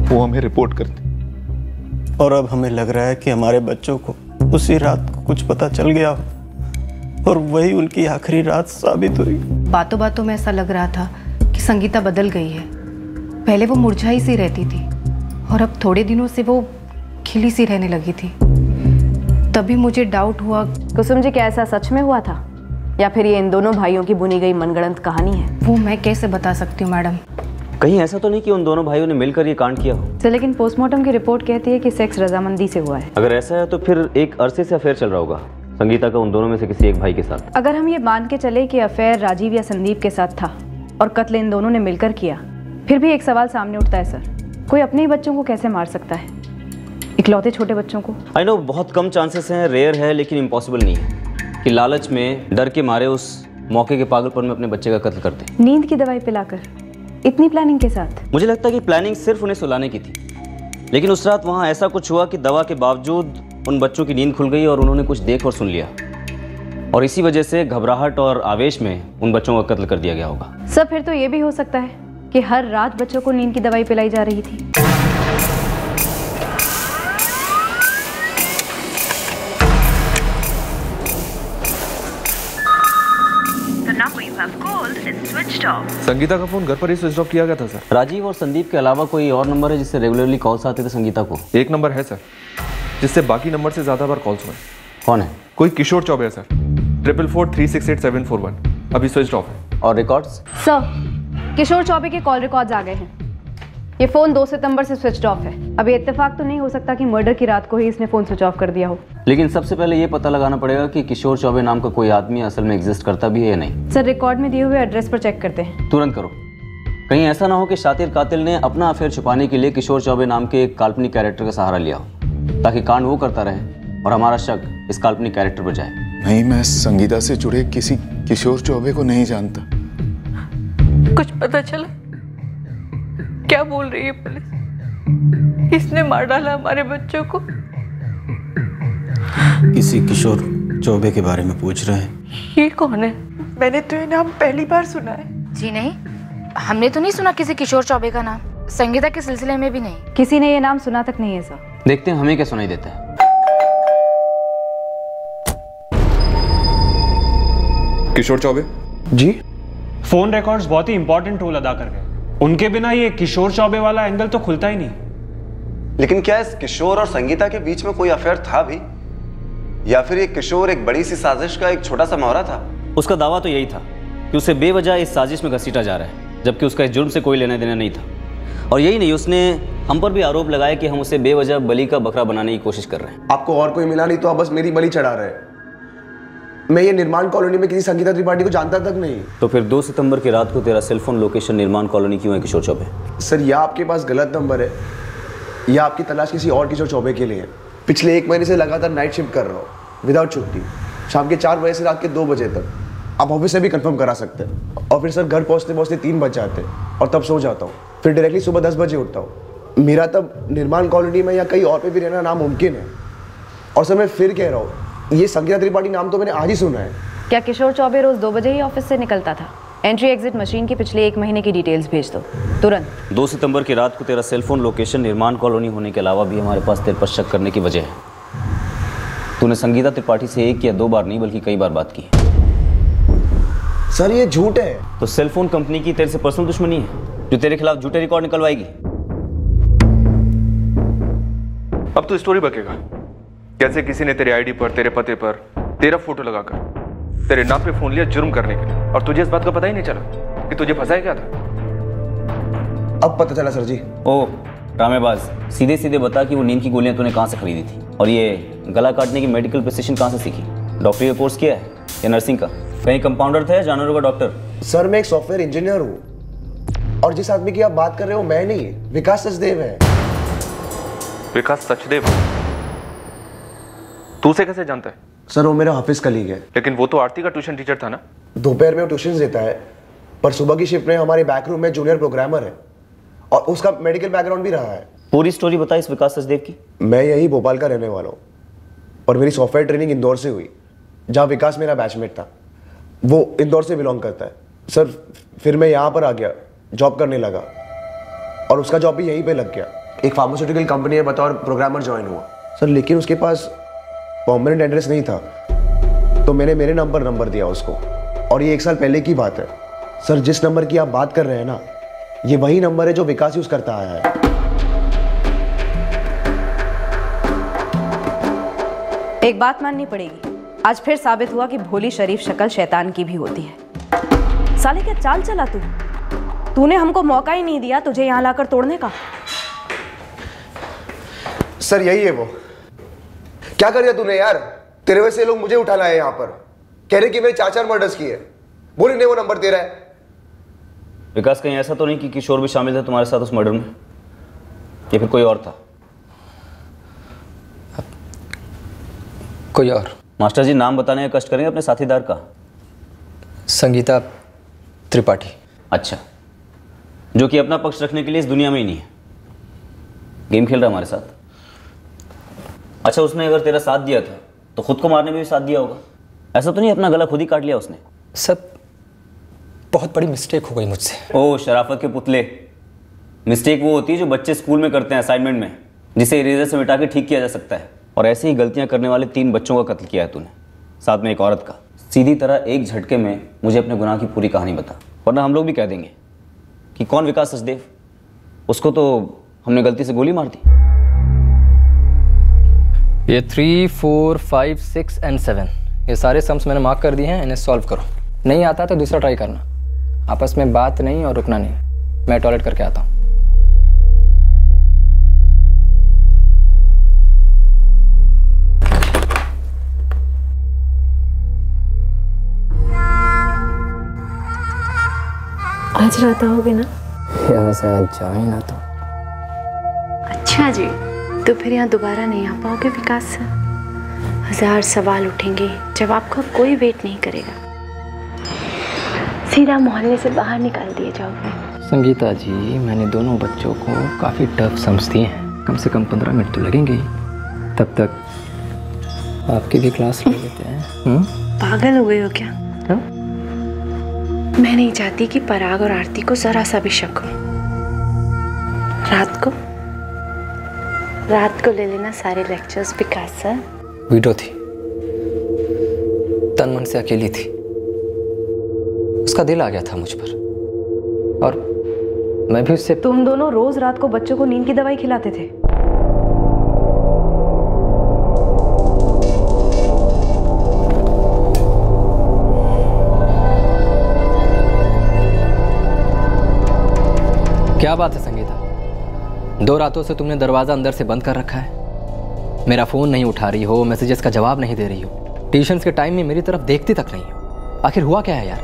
वो हमें रिपोर्ट करते। और अब हमें लग रहा है कि हमारे बच्चों को उसी रात को कुछ पता चल गया और वही उनकी आखिरी रात साबित हुई। बातों बातों में ऐसा लग रहा था कि संगीता बदल गई है। पहले वो मुरझाई सी रहती थी और अब थोड़े दिनों से वो खिली सी रहने लगी थी, तभी मुझे डाउट हुआ। कुसुम जी, क्या ऐसा सच में हुआ था या फिर ये इन दोनों भाइयों की बुनी गई मनगढ़ंत कहानी है? वो मैं कैसे बता सकती हूँ मैडम। कहीं ऐसा तो नहीं कि उन दोनों भाइयों ने मिलकर ये कांड किया हो? सर लेकिन पोस्टमार्टम की रिपोर्ट कहती है कि सेक्स रजामंदी से हुआ है। अगर ऐसा है तो फिर एक अरसे से अफेयर चल रहा होगा संगीता का उन दोनों में से किसी एक भाई के साथ। अगर हम ये मान के चले कि अफेयर राजीव या संदीप के साथ था और कत्ल इन दोनों ने मिलकर किया, फिर भी एक सवाल सामने उठता है सर, कोई अपने ही बच्चों को कैसे मार सकता है? इकलौते छोटे बच्चों को। आई नो बहुत कम चांसेस हैं, रेयर है, लेकिन इम्पॉसिबल नहीं है कि लालच में डर के मारे उस मौके के पागलपन में अपने बच्चे का कत्ल करते, नींद की दवाई पिलाकर, इतनी प्लानिंग के साथ। मुझे लगता है कि प्लानिंग सिर्फ उन्हें सुलाने की थी लेकिन उस रात वहाँ ऐसा कुछ हुआ कि दवा के बावजूद उन बच्चों की नींद खुल गई और उन्होंने कुछ देख और सुन लिया, और इसी वजह से घबराहट और आवेश में उन बच्चों का कत्ल कर दिया गया होगा। सर फिर तो ये भी हो सकता है कि हर रात बच्चों को नींद की दवाई पिलाई जा रही थी। संगीता का फोन घर पर ही स्विच ऑफ किया गया था सर। राजीव और संदीप के अलावा कोई और नंबर है जिससे रेगुलरली कॉल्स आते थे संगीता को? एक नंबर है सर, जिससे बाकी नंबर से ज्यादा बार कॉल्स हुए। कौन है? कोई किशोर चौबे है sir, triple four three six eight seven four one अभी स्विच ऑफ है। और रिकॉर्ड्स? सर किशोर चौबे के कॉल रिकॉर्ड्स आ गए हैं। ये फोन दो सितंबर से स्विच ऑफ है। अभी इत्तेफाक तो नहीं हो सकता कि मर्डर की रात को ही इसने फोन स्विच ऑफ कर दिया हो, लेकिन सबसे पहले ये पता लगाना पड़ेगा कि किशोर चौबे नाम का कोई आदमी असल में एग्जिस्ट करता भी है या नहीं। सर रिकॉर्ड में दिए हुए एड्रेस पर चेक करते हैं। तुरंत करो, कहीं ऐसा ना हो कि शातिर कातिल ने अपना अफेयर छुपाने के लिए किशोर चौबे नाम के एक काल्पनिक कैरेक्टर का सहारा लिया हो, ताकि कांड वो करता रहे और हमारा शक इस काल्पनिक कैरेक्टर पर जाए। नहीं, मैं संगीता से जुड़े किसी किशोर चौबे को नहीं जानता। कुछ पता चला? क्या बोल रही है पुलिस? किसने मार डाला हमारे बच्चों को? इसी किशोर चौबे के बारे में पूछ रहे हैं। ये कौन है? मैंने तो ये नाम पहली बार सुना है। जी नहीं, हमने तो नहीं सुना किसी किशोर चौबे का नाम, संगीता के सिलसिले में भी नहीं। किसी ने ये नाम सुना तक नहीं है सर। देखते हैं हमें क्या सुनाई देता है। किशोर चौबे जी, फोन रिकॉर्ड्स बहुत ही इंपॉर्टेंट रोल अदा कर गए। उनके बिना ये किशोर चौबे वाला एंगल तो खुलता ही नहीं। लेकिन क्या इस किशोर और संगीता के बीच में कोई अफेयर था भी, या फिर ये किशोर एक बड़ी सी साजिश का एक छोटा सा मोहरा था? उसका दावा तो यही था कि उसे बेवजह इस साजिश में घसीटा जा रहा है, जबकि उसका इस जुर्म से कोई लेना देना नहीं था। और यही नहीं, उसने हम पर भी आरोप लगाया कि हम उसे बेवजह बलि का बकरा बनाने की कोशिश कर रहे हैं। आपको और कोई मिला नहीं तो आप बस मेरी बलि चढ़ा रहे हैं। मैं ये निर्माण कॉलोनी में किसी संगीता त्रिपाठी को जानता तक नहीं। तो फिर दो सितंबर की रात को तेरा सेलफोन लोकेशन निर्माण कॉलोनी क्यों है किशोर चौबे? सर या आपके पास गलत नंबर है, या आपकी तलाश किसी और किशोर चौबे के लिए है। पिछले एक महीने से लगातार नाइट शिफ्ट कर रहा हूँ विदाउट छुट्टी, शाम के चार बजे से रात के दो बजे तक। आप ऑफिस से भी कंफर्म करा सकते हैं। और फिर सर घर पहुँचते पहुँचते तीन बज जाते हैं और तब सो जाता हूँ। फिर डायरेक्टली सुबह दस बजे उठता हूँ। मेरा तब निर्माण कॉलोनी में या कहीं और पे भी रहना नामुमकिन है। और सर मैं फिर कह रहा हूँ, ये संगीता त्रिपाठी नाम तो मैंने आज ही सुना है। क्या किशोर चौबे रोज दो बजे ही ऑफिस से निकलता था? एंट्री एग्जिट मशीन की पिछले एक महीने की डिटेल्स भेज दो तुरंत। दो सितंबर की रात को तेरा सेलफोन लोकेशन निर्माण कॉलोनी होने के अलावा भी हमारे पास तेरे पर शक करने की वजह है। तूने संगीता त्रिपाठी से एक या दो बार नहीं बल्कि कई बार बात की। सर ये झूठ है। तो सेलफोन कंपनी की तेरे से पर्सनल दुश्मनी है जो तेरे खिलाफ झूठे रिकॉर्ड निकलवाएगी। अब तो स्टोरी बकेगा, कैसे किसी ने तेरे आईडी पर, तेरे पते पर, तेरा फोटो लगाकर तेरे नाम पे फोन लिया जुर्म करने के लिए, और तुझे इस बात का पता ही नहीं चला कि तुझे फंसाया क्या था। अब पता चला सर जी। ओ ड्रामेबाज, सीधे सीधे बता कि वो नींद की गोलियां तूने कहाँ से खरीदी थी, और ये गला काटने की मेडिकल प्रिसिशन कहाँ से सीखी? डॉक्टरी का कोर्स किया है या नर्सिंग का? कहीं कंपाउंडर था या जानवरों का डॉक्टर? सर मैं एक सॉफ्टवेयर इंजीनियर हूँ, और जिस आदमी की आप बात कर रहे हो मैं नहीं, विकास सचदेव है। विकास सचदेव? तू से कैसे जानता है? सर वो मेरा ऑफिस कलीग है। लेकिन वो तो आरती का ट्यूशन टीचर था ना? दोपहर में वो ट्यूशन देता है, पर सुबह की शिफ्ट में हमारे बैक रूम में जूनियर प्रोग्रामर है, और उसका मेडिकल बैकग्राउंड भी रहा है। पूरी स्टोरी बता इस विकास सचदेव की। मैं यही भोपाल का रहने वाला हूँ, और मेरी सॉफ्टवेयर ट्रेनिंग इंदौर से हुई, जहाँ विकास मेरा बैचमेट था। वो इंदौर से बिलोंग करता है। सर फिर मैं यहाँ पर आ गया, जॉब करने लगा, और उसका जॉब भी यहीं पे लग गया। एक फार्मास्यूटिकल कंपनी है बतौर प्रोग्रामर ज्वाइन हुआ सर, लेकिन उसके पास परमानेंट एड्रेस नहीं था, तो मैंने मेरे नाम पर नंबर दिया उसको, और ये एक साल पहले की बात है। सर जिस नंबर की आप बात कर रहे हैं ना, ये वही नंबर है जो विकास यूज़ करता आया है। एक बात माननी पड़ेगी, आज फिर साबित हुआ कि भोली शरीफ शक्ल शैतान की भी होती है। साले क्या चाल चला तू, तूने हमको मौका ही नहीं दिया तुझे यहाँ लाकर तोड़ने का। सर यही है वो। क्या कर दिया तूने यार? तेरे वजह से लोग मुझे उठा लाए यहाँ पर, कह रहे कि मैंने चार चार मर्डर्स किए, बोले नहीं वो नंबर तेरा है। विकास कहीं ऐसा तो नहीं कि किशोर भी शामिल था तुम्हारे साथ उस मर्डर में, या फिर कोई और था? कोई और। मास्टर जी नाम बताने का कष्ट करेंगे अपने साथीदार का। संगीता त्रिपाठी। अच्छा, जो कि अपना पक्ष रखने के लिए इस दुनिया में ही नहीं है। गेम खेल रहा है हमारे साथ। अच्छा, उसने अगर तेरा साथ दिया था तो खुद को मारने में भी साथ दिया होगा, ऐसा तो नहीं अपना गला खुद ही काट लिया उसने? सब बहुत बड़ी मिस्टेक हो गई मुझसे। ओ शराफत के पुतले, मिस्टेक वो होती है जो बच्चे स्कूल में करते हैं असाइनमेंट में, जिसे इरेजर से मिटा के ठीक किया जा सकता है। और ऐसे ही गलतियां करने वाले तीन बच्चों का कत्ल किया है तूने, साथ में एक औरत का। सीधी तरह एक झटके में मुझे अपने गुनाह की पूरी कहानी बता, वरना हम लोग भी कह देंगे कि कौन विकास सचदेव, उसको तो हमने गलती से गोली मार दी। ये three four five six and seven ये सारे सम्स मैंने मार्क कर दिए हैं, इन्हें सॉल्व करो। नहीं आता तो दूसरा ट्राई करना, आपस में बात नहीं और रुकना नहीं। मैं टॉयलेट करके आता हूँ। आज रात आओगे ना? यहाँ से आज जाए ना तो। अच्छा जी, तो फिर यहाँ दोबारा नहीं आ पाओगे विकास सर? हजार सवाल उठेंगे, जवाब का कोई वेट नहीं करेगा, सीधा मोहल्ले से बाहर निकाल दिए जाओगे। संगीता जी, मैंने दोनों बच्चों को काफ़ी टफ समझती हैं, कम से कम पंद्रह मिनट तो लगेंगे ही। तब तक आपकी भी क्लास ले लेते हैं। पागल हो गई हो क्या? हा? मैं नहीं चाहती कि पराग और आरती को जरा सा भी शक हो। रात को रात को ले लेना सारे लेक्चर्स विकास सर। वीडियो थी, तन मन से अकेली थी, उसका दिल आ गया था मुझ पर और मैं भी उससे। तुम दोनों रोज रात को बच्चों को नींद की दवाई खिलाते थे। क्या बात है संगीता, दो रातों से तुमने दरवाज़ा अंदर से बंद कर रखा है, मेरा फ़ोन नहीं उठा रही हो, मैसेजेस का जवाब नहीं दे रही हो, ट्यूशन्स के टाइम में मेरी तरफ देखती तक नहीं हो। आखिर हुआ क्या है यार?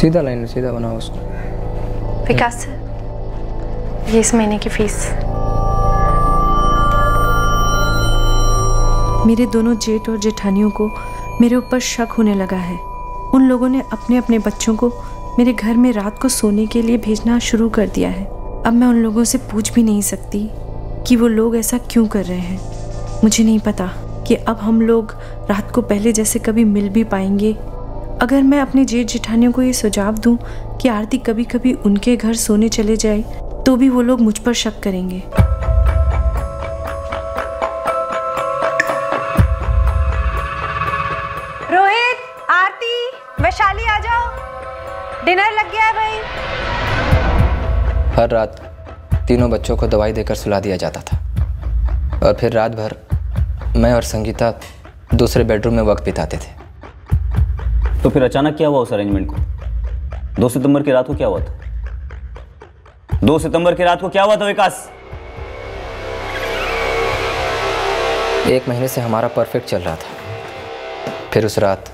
सीधा लाइन में सीधा बनाओ उसको। विकास सर, ये इस महीने की फीस। मेरे दोनों जेठ और जेठानियों को मेरे ऊपर शक होने लगा है। उन लोगों ने अपने अपने बच्चों को मेरे घर में रात को सोने के लिए भेजना शुरू कर दिया है। अब मैं उन लोगों से पूछ भी नहीं सकती कि वो लोग ऐसा क्यों कर रहे हैं। मुझे नहीं पता कि अब हम लोग रात को पहले जैसे कभी मिल भी पाएंगे। अगर मैं अपने जेठ जेठानियों को ये सुझाव दूं कि आरती कभी कभी उनके घर सोने चले जाए तो भी वो लोग मुझ पर शक करेंगे। रोहित, आरती, वैशाली आ जाओ, डिनर लग गया है भाई। हर रात तीनों बच्चों को दवाई देकर सुला दिया जाता था और फिर रात भर मैं और संगीता दूसरे बेडरूम में वक्त बिताते थे। तो फिर अचानक क्या हुआ उस अरेंजमेंट को? दो सितंबर की रात को क्या हुआ था? दो सितंबर की रात को क्या हुआ था विकास? एक महीने से हमारा परफेक्ट चल रहा था। फिर उस रात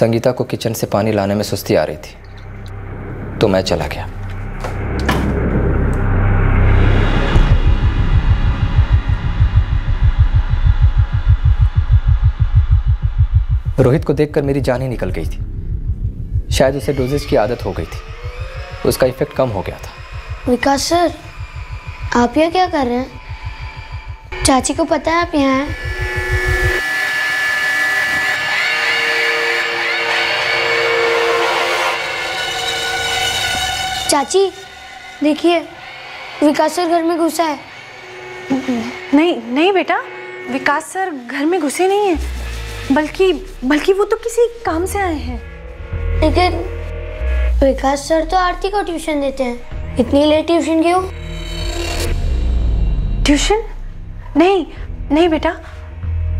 संगीता को किचन से पानी लाने में सुस्ती आ रही थी तो मैं चला गया। रोहित को देखकर मेरी जान ही निकल गई थी। शायद उसे डोजेज की आदत हो गई थी, उसका इफेक्ट कम हो गया था। विकास सर, आप यहाँ क्या कर रहे हैं? चाची को पता है आप यहाँ हैं? चाची देखिए, विकास सर घर में घुसा है। नहीं नहीं बेटा, विकास सर घर में घुसे नहीं है, बल्कि बल्कि वो तो किसी काम से आए हैं। लेकिन विकास सर तो आरती को ट्यूशन देते हैं, इतनी लेट ट्यूशन क्यों? ट्यूशन? नहीं नहीं बेटा।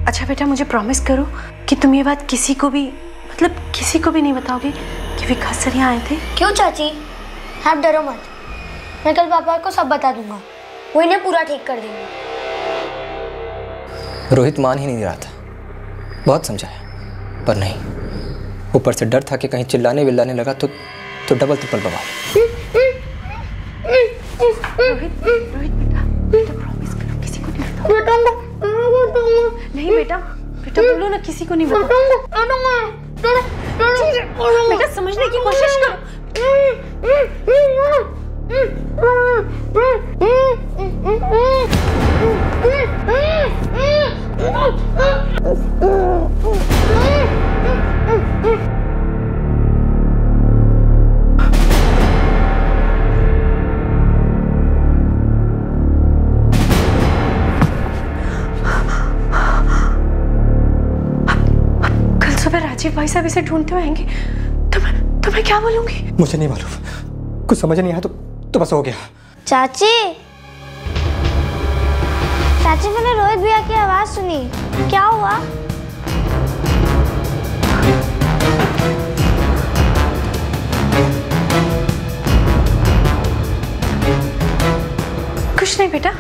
अच्छा बेटा, मुझे प्रॉमिस करो कि तुम ये बात किसी को भी, मतलब किसी को भी नहीं बताओगे कि विकास सर यहाँ आए थे। क्यों चाची? आप डरो मत, मैं कल पापा को सब बता दूंगा, वो इन्हें पूरा ठीक कर देंगे। रोहित मान ही नहीं रहा था, बहुत समझाया पर नहीं। ऊपर से डर था कि कहीं चिल्लाने विल्लाने लगा तो तो डबल ट्रिपल बवाल। नहीं बेटा, बेटा बोलो ना किसी को नहीं बताऊंगा। बेटा समझने की कोशिश करो। भाई साहब इसे ढूंढते होंगे तो मैं तो मैं क्या बोलूंगी? मुझे नहीं मालूम, कुछ समझ नहीं आया तो तो बस हो गया। चाची चाची मैंने रोहित भैया की आवाज सुनी, क्या हुआ? कुछ नहीं बेटा,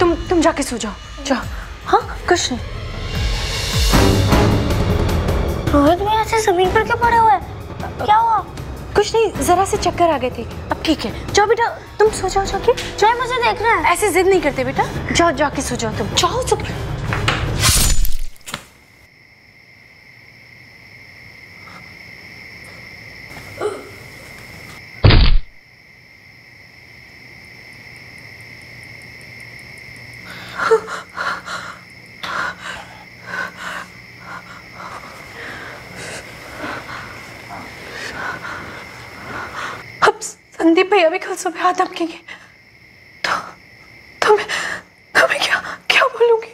तुम तुम जाके सो जाओ, जाओ। हाँ कुछ नहीं। रोहित भैया ऐसे जमीन पर क्यों पड़े हुए हैं? क्या हुआ? कुछ नहीं, जरा से चक्कर आ गए थे, अब ठीक है। जाओ बेटा तुम सो जाओ, जाके जाओ, मुझे देखना है। ऐसे जिद नहीं करते बेटा, जाओ जाके सो जाओ, तुम जाओ सो। संदीप भैया भी कल सुबह हाथ धमकेंगे तो तो मैं तो मैं क्या क्या बोलूँगी?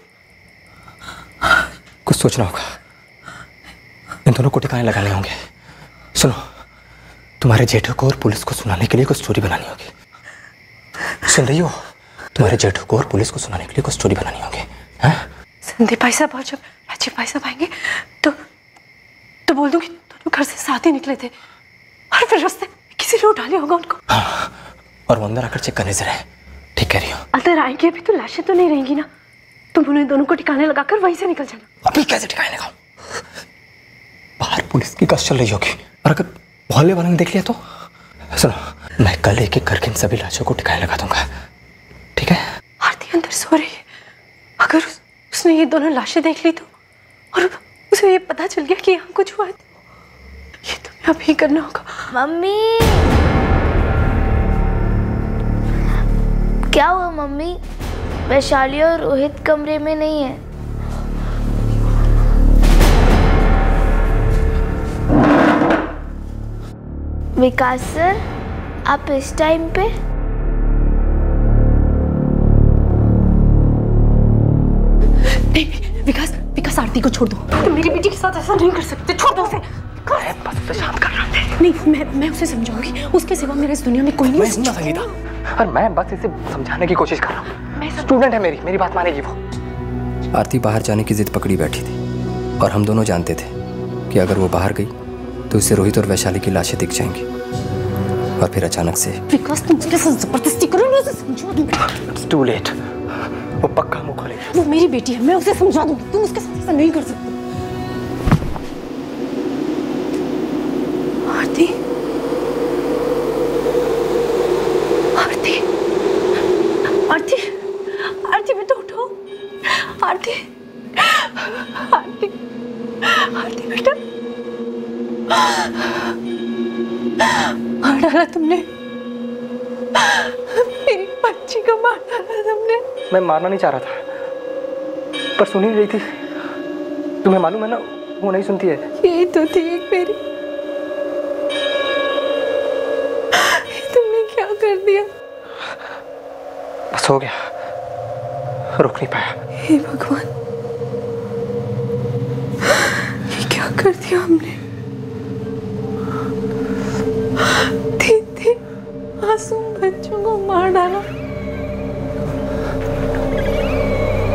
कुछ सोचना होगा, इन दोनों को ठिकाने लगाने होंगे। सुनो, तुम्हारे जेठू को और पुलिस को सुनाने के लिए कुछ स्टोरी बनानी होगी। सुन रही हो? तुम्हारे जेठू को और पुलिस को सुनाने के लिए कुछ स्टोरी बनानी होगी। हाँ संदीप भाई साहब, और जब राजीव भाई साहब आएंगे तो तो बोल दूँगी दोनों घर से साथ ही निकले थे और फिर रास्ते किसी ने उठा लिया होगा उनको। हाँ, और अंदर आकर चेक करने से रहे, ठीक कह रही हो। अंदर आएंगे अभी तो लाशें तो नहीं रहेंगी ना, तुम उन्हें दोनों को ठिकाने लगाकर वहीं से निकल जाना। अभी कैसे ठिकाने लगाऊं? बाहर पुलिस की गश्त चल रही होगी और अगर मोहल्ले वालों ने देख लिया तो? सुनो, मैं कल एक एक करके इन सभी लाशों को ठिकाने लगा दूंगा, ठीक है? आरती अंदर सो रही है, अगर उस, उसने ये दोनों लाशें देख ली तो और उसे ये पता चल गया कि यहाँ कुछ हुआ है, अब ही करना होगा। मम्मी क्या हुआ? मम्मी वैशाली और रोहित कमरे में नहीं है। विकास सर आप इस टाइम पे? नहीं विकास, विकास आरती को छोड़ दो, तुम तो मेरी बेटी के साथ ऐसा नहीं कर सकते, छोड़ दो उसे। बस शांत कर रहा है। नहीं मैं मैं उसे समझाऊंगी, उसके सिवा मेरे इस दुनिया में कोई नहीं। मैं हूं संगीता, और मैं बस इसे समझाने की कोशिश कर रहा हूँ। मैं स्टूडेंट है, मेरी मेरी बात मानेगी वो। आरती बाहर जाने की जिद पकड़ी बैठी थी और हम दोनों जानते थे कि अगर वो बाहर गई तो उसे रोहित और वैशाली की लाशें दिख जाएंगी और फिर अचानक से विकास तुम जबरदस्ती करो ना, उसे समझा दूंगी। टू लेट, वो पक्का मुंह खोलेगी। वो मेरी बेटी है, मैं उसे समझा दूंगी, तुम उसके साथ नहीं कर सकते। आरती, आरती, आरती, आरती बेटा उठो। आरती, आरती, आरती बेटा, मार डाला तुमने, मेरी बच्ची को मार डाला तुमने। मैं मारना नहीं चाह रहा था पर सुन ही रही थी, तुम्हें मालूम है ना वो नहीं सुनती है। ये तो थी एक मेरी, कर दिया। बस हो गया, रुक नहीं पाया। हे भगवान, ये क्या कर दिया हमने? आसूम बच्चों को मार डाला।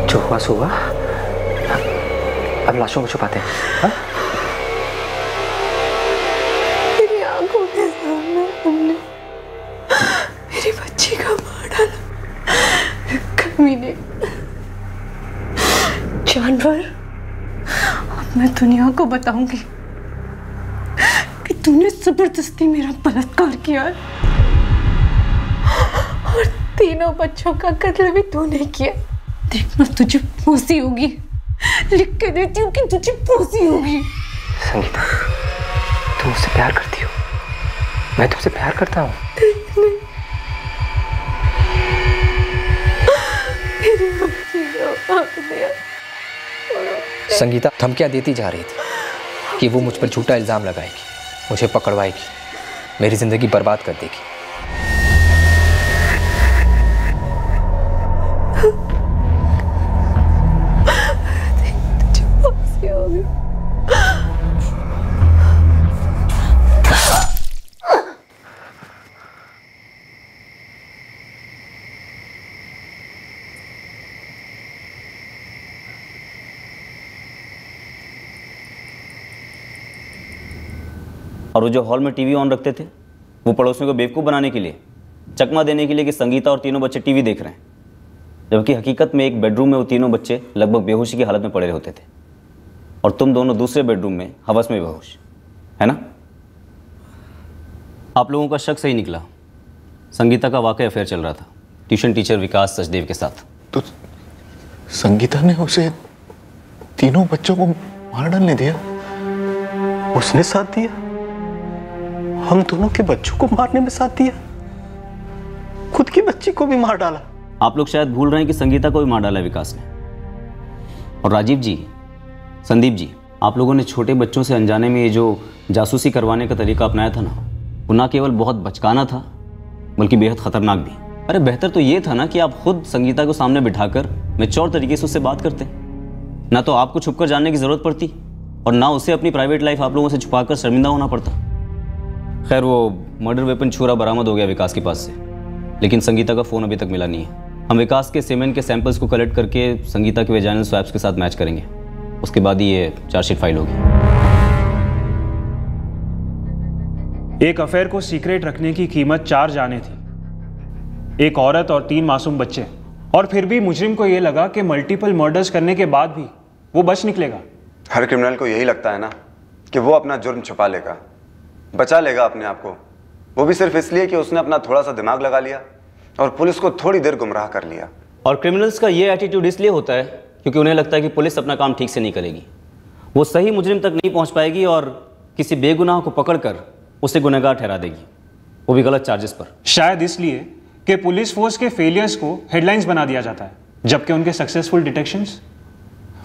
जो हुआ सो हुआ, अब लाशों को छुपाते हैं। हा? मैं दुनिया को बताऊंगी कि तूने जबरदस्ती मेरा बलात्कार किया और तीनों बच्चों का कत्ल भी तूने किया। देखना तुझे फांसी होगी, लिख के देती हूँ कि तुझे फांसी होगी। संगीता तुम मुझसे प्यार करती हो, मैं तुमसे प्यार करता हूँ। संगीता धमकियाँ देती जा रही थी कि वो मुझ पर झूठा इल्ज़ाम लगाएगी, मुझे पकड़वाएगी, मेरी ज़िंदगी बर्बाद कर देगी। और वो जो हॉल में टीवी ऑन रखते थे वो पड़ोसियों को बेवकूफ़ बनाने के लिए, चकमा देने के लिए कि संगीता और तीनों बच्चे टीवी देख रहे हैं, जबकि हकीकत में एक बेडरूम में वो तीनों बच्चे लगभग बेहोशी की हालत में पड़े होते थे और तुम दोनों दूसरे बेडरूम में हवस में बेहोश, है ना? आप लोगों का शक सही निकला, संगीता का वाकई अफेयर चल रहा था ट्यूशन टीचर विकास सचदेव के साथ। तो संगीता ने उसे तीनों बच्चों को मार डालने दिया, उसने साथ दिया, हम दोनों के बच्चों को मारने में साथ दिया, खुद की बच्ची को भी मार डाला। आप लोग शायद भूल रहे हैं कि संगीता को भी मार डाला विकास ने। और राजीव जी, संदीप जी, आप लोगों ने छोटे बच्चों से अनजाने में ये जो जासूसी करवाने का तरीका अपनाया था ना, वो ना केवल बहुत बचकाना था बल्कि बेहद खतरनाक भी। अरे बेहतर तो ये था ना कि आप खुद संगीता को सामने बिठाकर मैच्योर तरीके से उससे बात करते, ना तो आपको छुपकर जाने की जरूरत पड़ती और ना उसे अपनी प्राइवेट लाइफ आप लोगों से छुपाकर शर्मिंदा होना पड़ता। खैर, वो मर्डर वेपन छुरा बरामद हो गया विकास के पास से, लेकिन संगीता का फ़ोन अभी तक मिला नहीं है। हम विकास के सीमेंट के सैंपल्स को कलेक्ट करके संगीता के वेजाइनल स्वैब्स के साथ मैच करेंगे, उसके बाद ही ये चार्जशीट फाइल होगी। एक अफेयर को सीक्रेट रखने की कीमत चार जाने थी, एक औरत और तीन मासूम बच्चे, और फिर भी मुजरिम को यह लगा कि मल्टीपल मर्डर्स करने के बाद भी वो बच निकलेगा। हर क्रिमिनल को यही लगता है ना कि वो अपना जुर्म छुपा लेगा, बचा लेगा अपने आप को, वो भी सिर्फ इसलिए कि उसने अपना थोड़ा सा दिमाग लगा लिया और पुलिस को थोड़ी देर गुमराह कर लिया। और क्रिमिनल्स का ये एटीट्यूड इसलिए होता है क्योंकि उन्हें लगता है कि पुलिस अपना काम ठीक से नहीं करेगी, वो सही मुजरिम तक नहीं पहुंच पाएगी और किसी बेगुनाह को पकड़कर उसे गुनहगार ठहरा देगी, वो भी गलत चार्जेस पर। शायद इसलिए कि पुलिस फोर्स के फेलियर्स को हेडलाइंस बना दिया जाता है, जबकि उनके सक्सेसफुल डिटेक्शंस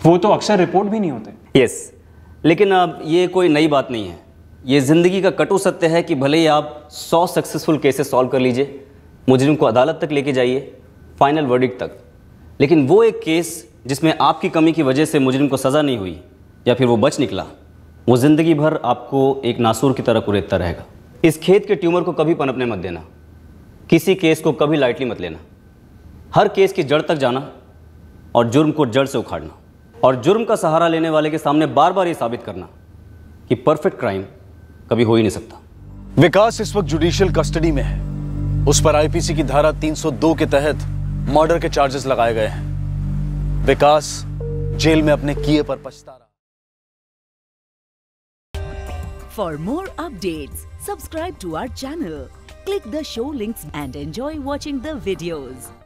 वो तो अक्सर रिपोर्ट भी नहीं होते। यस, लेकिन अब ये कोई नई बात नहीं है, ये ज़िंदगी का कटु सत्य है कि भले ही आप सौ सक्सेसफुल केसेस सॉल्व कर लीजिए, मुजरिम को अदालत तक लेके जाइए, फाइनल वर्डिक्ट तक, लेकिन वो एक केस जिसमें आपकी कमी की वजह से मुजरिम को सज़ा नहीं हुई या फिर वो बच निकला, वो ज़िंदगी भर आपको एक नासूर की तरह कुरेदता रहेगा। इस खेत के ट्यूमर को कभी पनपने मत देना, किसी केस को कभी लाइटली मत लेना, हर केस की जड़ तक जाना और जुर्म को जड़ से उखाड़ना, और जुर्म का सहारा लेने वाले के सामने बार बार ये साबित करना कि परफेक्ट क्राइम कभी हो ही नहीं सकता। विकास इस वक्त जुडिशियल कस्टडी में है, उस पर आईपीसी की धारा तीन सौ दो के तहत मर्डर के चार्जेस लगाए गए हैं। विकास जेल में अपने किए पर पछता रहा। For more updates subscribe to our channel, click the show links and enjoy watching the videos.